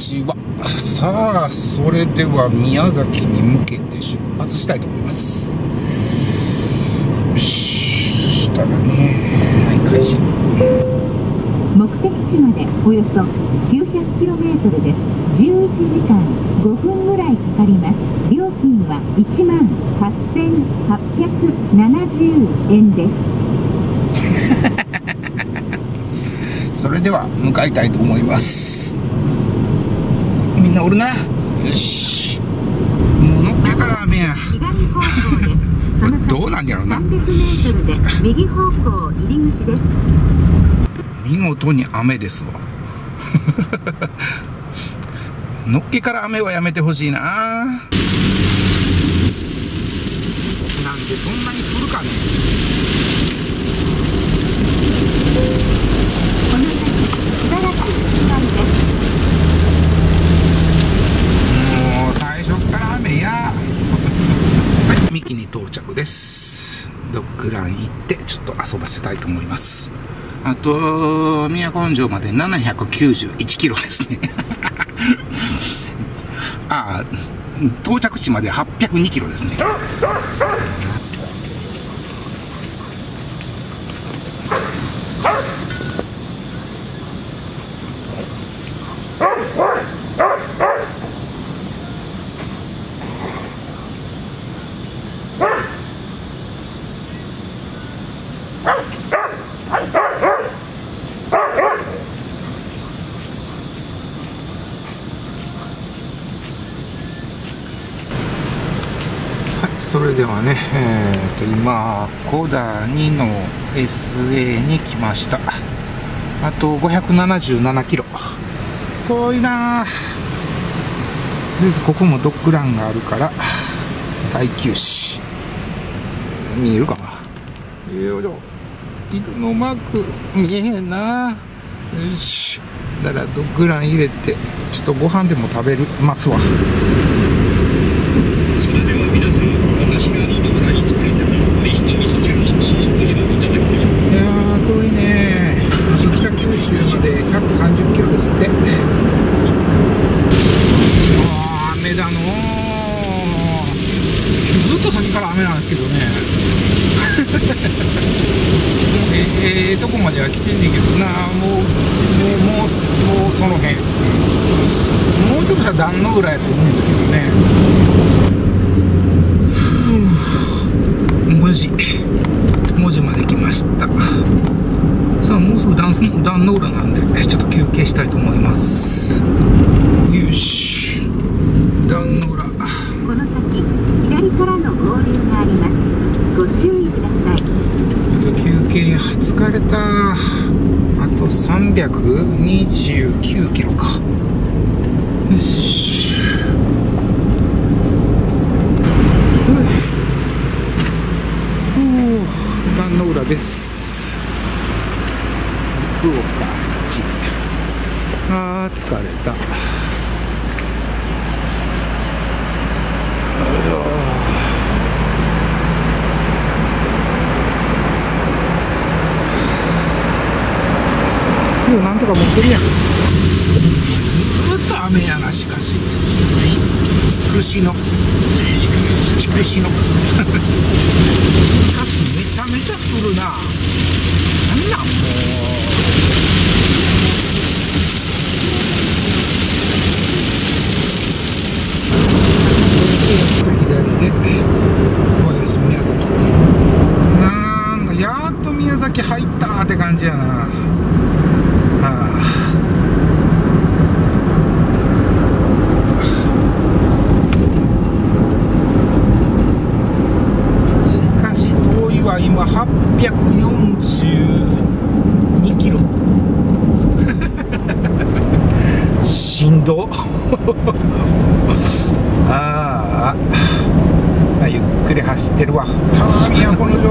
ちは。さあ、それでは宮崎に向けて出発したいと思います。よし、したらね、はい、開始。目的地までおよそ 900km です。11時間5分ぐらいかかります。料金は18,870円です。それでは向かいたいと思います。みんなおるな。よし、もう乗っけたら雨や。左方向です。その先どうなんやろうな。300mで右方向入り口です。見事に雨ですわ。のっけから雨はやめてほしいな。なんでそんなに降るかね。この先しばらく不安です。三木に到着です。ドッグラン行ってちょっと遊ばせたいと思います。あと宮古城まで791kmですね。ああ、到着地まで802kmですね。それではね、今コダ2の SA に来ました。あと577km、遠いな。とりあえずここもドッグランがあるから第9市見えるかな。よいしょ、色のマーク見えへんな。よし、だからドッグラン入れてちょっとご飯でも食べるますわ。それでは皆さん、私がドッグランに作りた愛しの味噌汁の方をご賞味いただきましょう。いやー、遠いね。北九州まで130kmですって。うわー、雨だのー。ずっと先から雨なんですけどね。とこまでは来てんねんけどな。もうその辺、もうちょっとしたら壇ノ浦やと思うんですけどね。5時まで来ました。さあ、もうすぐ壇ノ浦なんでちょっと休憩したいと思います。よし、壇ノ浦。この先左からの合流があります。ご注意ください。休憩、疲れた。あと329kmか。よし、壇ノ浦です。福岡市。あー、疲れた。でもなんとか持ってるやん。ずーっと雨やな。しかしつくしのしかしめちゃめちゃ降るな。なんなんもう。左で小林宮崎に。なんかやーっと宮崎入ったーって感じやな。ああ。今842km。 しんど。ああ、ゆっくり走ってるわ。宮古の城。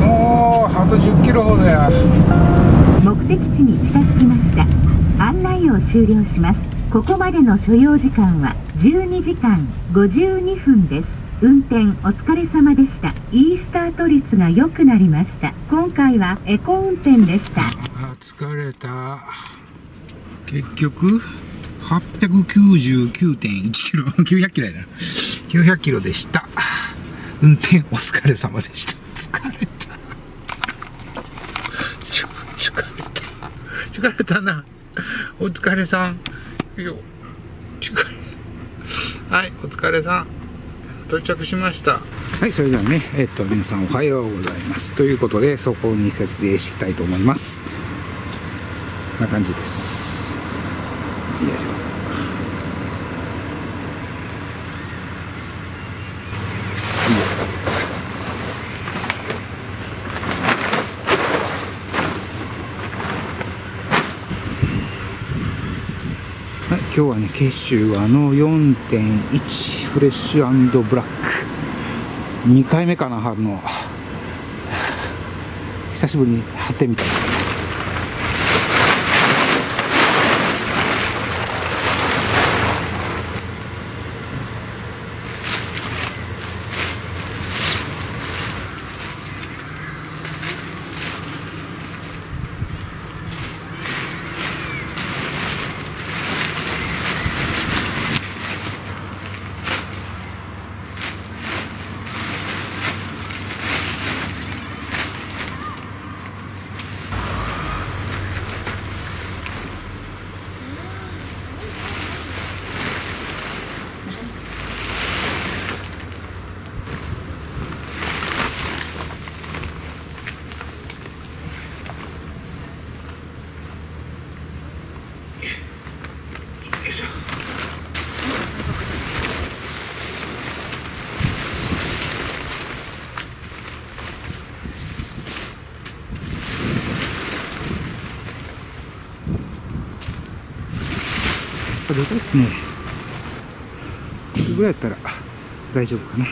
もうあと10kmほどや。目的地に近づきました。案内を終了します。ここまでの所要時間は12時間52分です。運転お疲れ様でした。いいスタート率が良くなりました。今回はエコ運転でした。あ、疲れた。結局 899.1キロ、900キロやな。900キロでした。運転お疲れ様でした。疲れた。疲れたな。お疲れさん。よいしょ。はい、お疲れさん。到着しました。はい、それではね、皆さんおはようございます。ということで、そこに設営していきたいと思います。こんな感じです。よいしょ。今日はね、ケシュワの 4.1 フレッシュ&ブラック2回目かな、貼るの久しぶりに貼ってみたいと思います。でかいですね。これぐらいやったら大丈夫かな。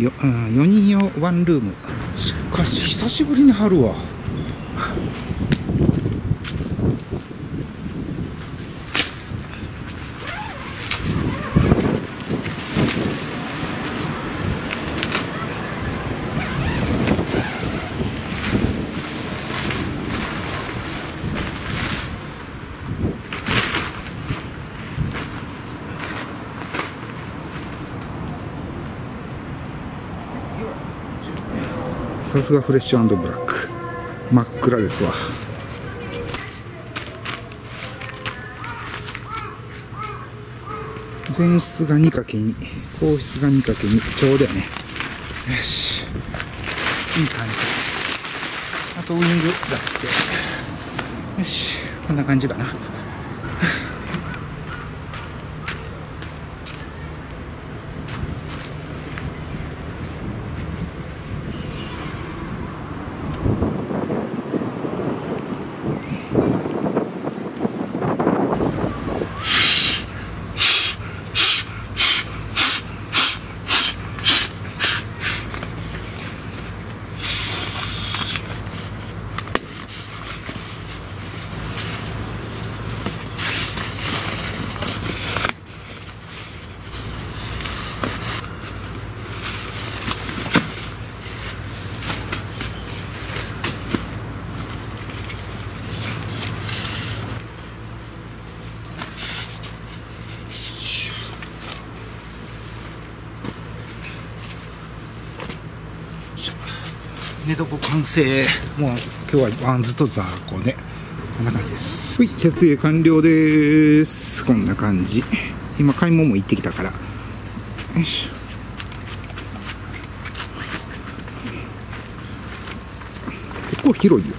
4人用ワンルーム。しかし久しぶりに貼るわ。さすがフレッシュ&ブラック、真っ暗ですわ。前室が 2×2、後室が 2×2、ちょうどやね。よし、いい感じ。あとウイング出してよし、こんな感じかな。寝床完成。もう今日はワンズと雑魚で、ね、こんな感じです。はい、設営完了でーす。こんな感じ。今買い物も行ってきたから、よいしょ。結構広いよ。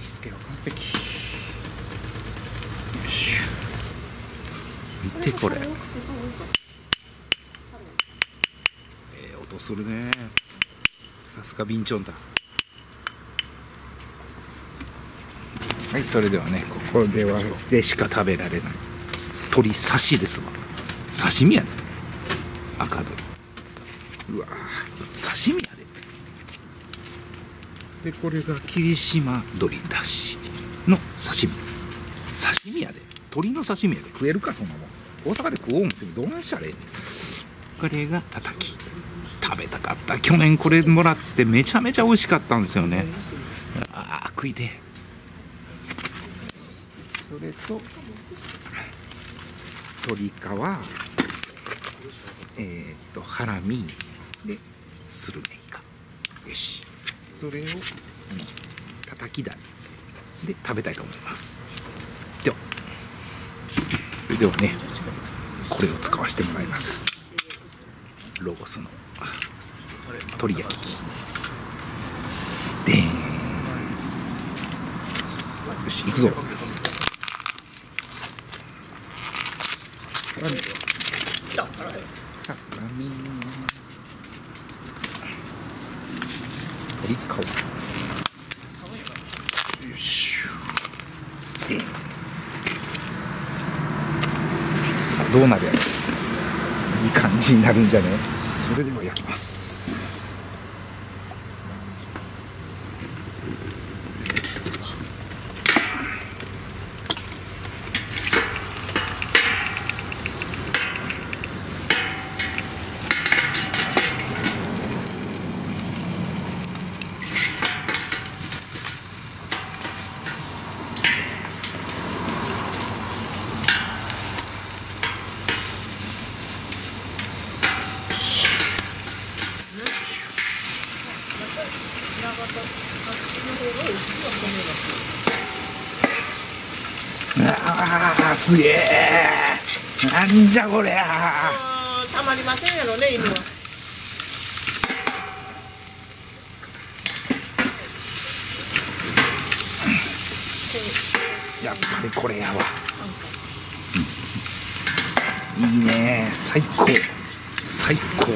引き付けが完璧。よし見てこれ、音するね。さすがビンチョンだ。はい、それではね、ここではでしか食べられない鶏刺しですわ。刺身やね、赤鶏。うわ刺身やで。でこれが霧島鶏だしの刺身。刺身やで、鶏の刺身やで。食えるかそんなもん。大阪で食おう思ってどうなんしたらええねん。これがたたき、食べたかった。去年これもらってめちゃめちゃ美味しかったんですよね。ああ食いて。それと鶏皮、ハラミでスルメイカ。よし、それをたたき台で食べたいと思います。ではそれではね、これを使わせてもらいます。ロゴスの鶏焼き器でーん。よし行くぞ。よしさあどうなるやろ。いい感じになるんじゃね。それでは焼きます。ああすげえ、なんじゃこりゃ。たまりませんやろね犬は。やっぱりこれやわ、うん、いいね。最高最高。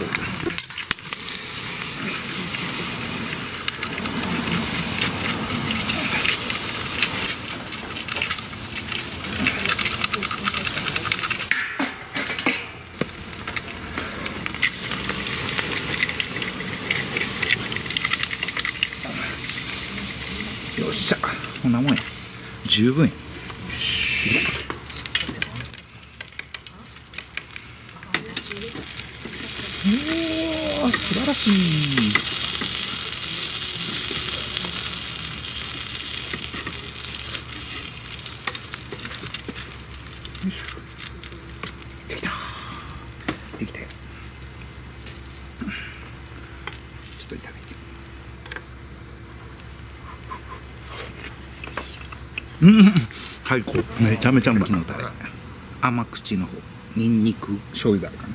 よっしゃ、こんなもんや。十分や。おお、素晴らしい。できた。できたよ。ちょっといただきます。うん、最高。めちゃめちゃうまいのタレ。甘口の方、にんにく醤油だれかな。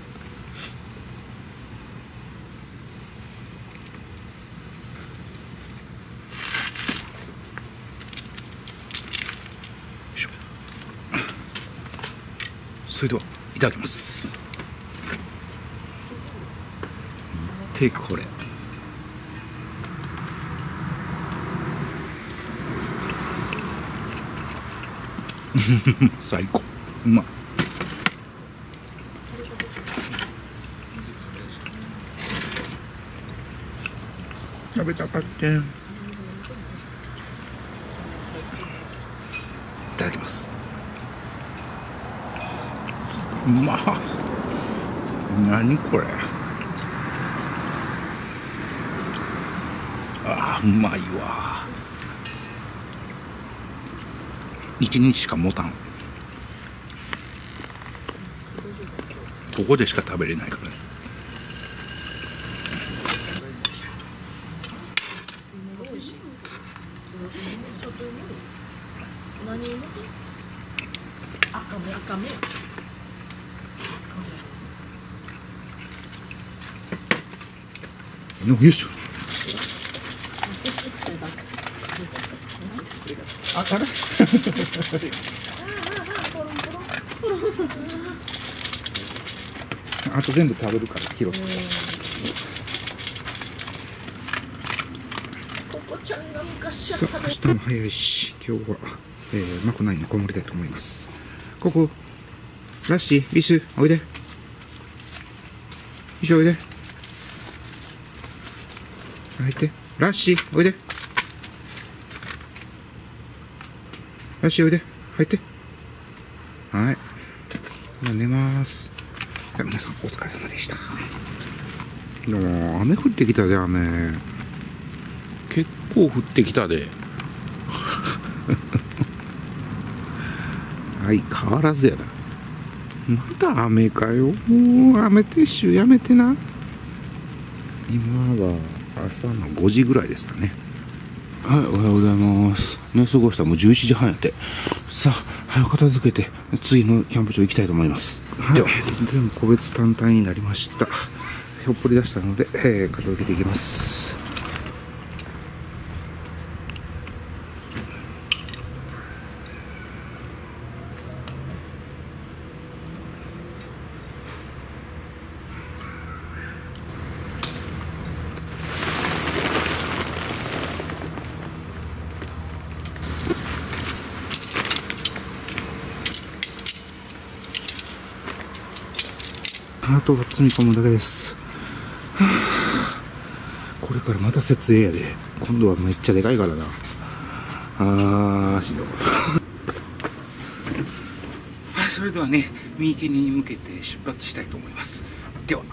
それではいただきます。見てこれ。最高、うまい。食べたかった。いただきます。うまっ。何これ。ああ、うまいわ。1日しか持たん。ここでしか食べれないから。よいしょ。あれあと全部食べるから拾って。ここちゃんが昔は食べてた。明日も早いし今日は、まこないにこもりたいと思います。ここラッシービスおいで、一緒おいで、入ってラッシーおいで、ラッシーおいで、入って、はい、今寝ます。はい、皆さんお疲れ様でした。でも雨降ってきたで、雨結構降ってきたで相変わらずやな。また雨かよ。もう雨撤収やめてな。今は朝の5時ぐらいですかね。はい、おはようございます。寝過ごしたもう11時半やって。さあ、早く片付けて、次のキャンプ場行きたいと思います。はい、では、全部個別単体になりました。ひょっぽり出したので、片付けていきます。あとは積み込むだけです、はあ、これからまた設営やで。今度はめっちゃでかいからな。あーしんどいはい、それではね、三池に向けて出発したいと思います。では。